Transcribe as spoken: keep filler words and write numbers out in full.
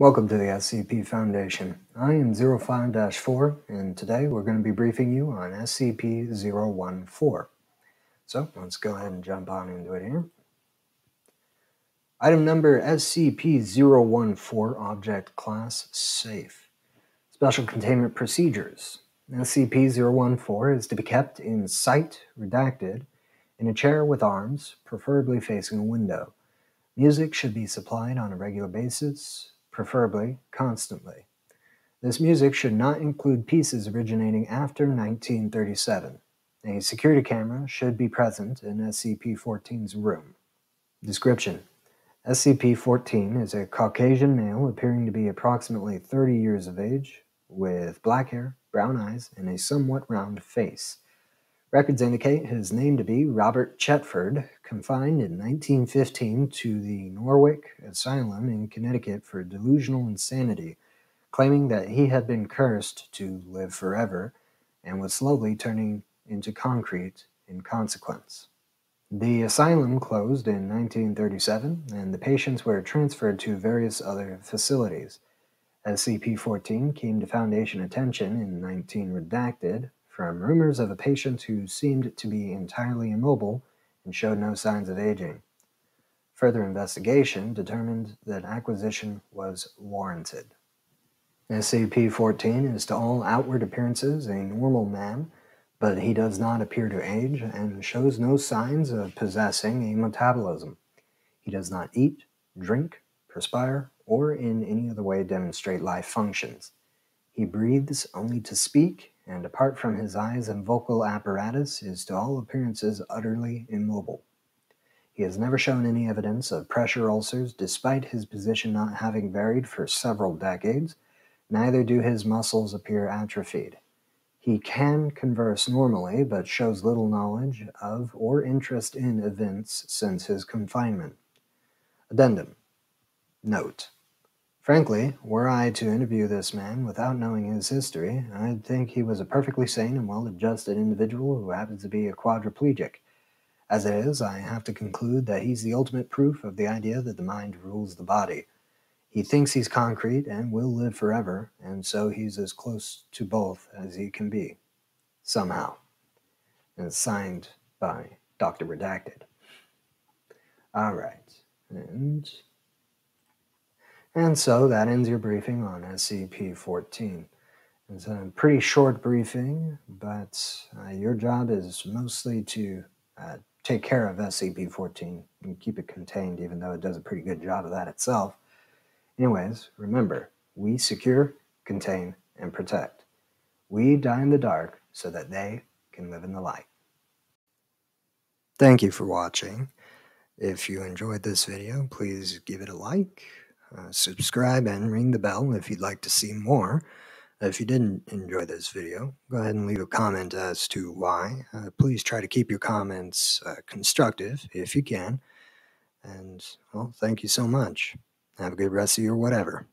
Welcome to the S C P Foundation. I am zero five dash four, and today we're going to be briefing you on S C P zero one four. So let's go ahead and jump on into it here. Item number S C P zero one four, Object Class Safe. Special Containment Procedures. S C P zero one four is to be kept in sight, redacted, in a chair with arms, preferably facing a window. Music should be supplied on a regular basis, preferably constantly. This music should not include pieces originating after nineteen thirty-seven. A security camera should be present in S C P fourteen's room. Description: S C P fourteen is a Caucasian male appearing to be approximately thirty years of age, with black hair, brown eyes, and a somewhat round face. Records indicate his name to be Robert Chetford, confined in nineteen fifteen to the Norwich Asylum in Connecticut for delusional insanity, claiming that he had been cursed to live forever and was slowly turning into concrete in consequence. The asylum closed in nineteen thirty-seven, and the patients were transferred to various other facilities. S C P fourteen came to Foundation attention in nineteen redacted, from rumors of a patient who seemed to be entirely immobile and showed no signs of aging. Further investigation determined that acquisition was warranted. S C P fourteen is to all outward appearances a normal man, but he does not appear to age and shows no signs of possessing a metabolism. He does not eat, drink, perspire, or in any other way demonstrate life functions. He breathes only to speak, and apart from his eyes and vocal apparatus, is to all appearances utterly immobile. He has never shown any evidence of pressure ulcers, despite his position not having varied for several decades. Neither do his muscles appear atrophied. He can converse normally, but shows little knowledge of or interest in events since his confinement. Addendum. Note. Frankly, were I to interview this man without knowing his history, I'd think he was a perfectly sane and well-adjusted individual who happens to be a quadriplegic. As it is, I have to conclude that he's the ultimate proof of the idea that the mind rules the body. He thinks he's concrete and will live forever, and so he's as close to both as he can be. Somehow. And it's signed by Doctor Redacted. Alright, and... And so that ends your briefing on S C P fourteen. It's a pretty short briefing, but uh, your job is mostly to uh, take care of S C P fourteen and keep it contained, even though it does a pretty good job of that itself. Anyways, remember, we secure, contain, and protect. We die in the dark so that they can live in the light. Thank you for watching. If you enjoyed this video, please give it a like. Uh, subscribe and ring the bell if you'd like to see more. If you didn't enjoy this video, go ahead and leave a comment as to why. Uh, please try to keep your comments uh, constructive if you can. And, well, thank you so much. Have a good rest of your whatever.